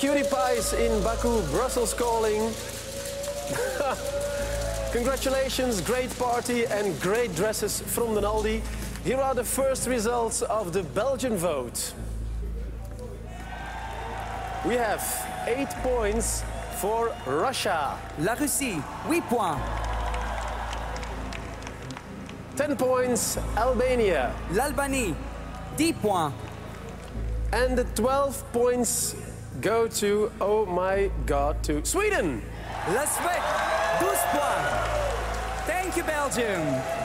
cutie pies in Baku, Brussels calling. Congratulations, great party and great dresses from the Aldi. Here are the first results of the Belgian vote. We have 8 points for Russia. La Russie, 8 points. 10 points, Albania. L'Albanie, 10 points. And the 12 points go to, oh my God, to Sweden. La Suède, 12 points. Thank you, Belgium.